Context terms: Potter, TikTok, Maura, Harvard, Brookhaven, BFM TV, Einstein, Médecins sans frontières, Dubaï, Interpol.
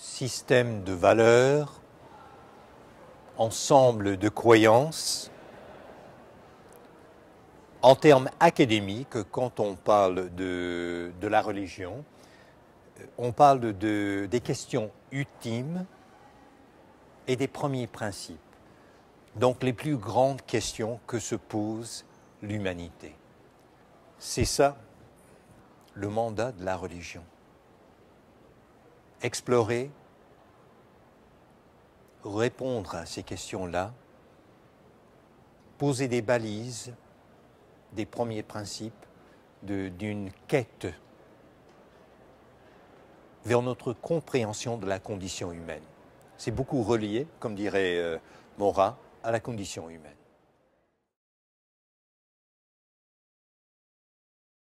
système de valeurs, ensemble de croyances. En termes académiques, quand on parle de la religion, on parle des questions ultimes et des premiers principes, donc les plus grandes questions que se pose l'humanité. C'est ça le mandat de la religion. Explorer, répondre à ces questions-là, poser des balises, des premiers principes d'une quête vers notre compréhension de la condition humaine. C'est beaucoup relié, comme dirait Maura, à la condition humaine.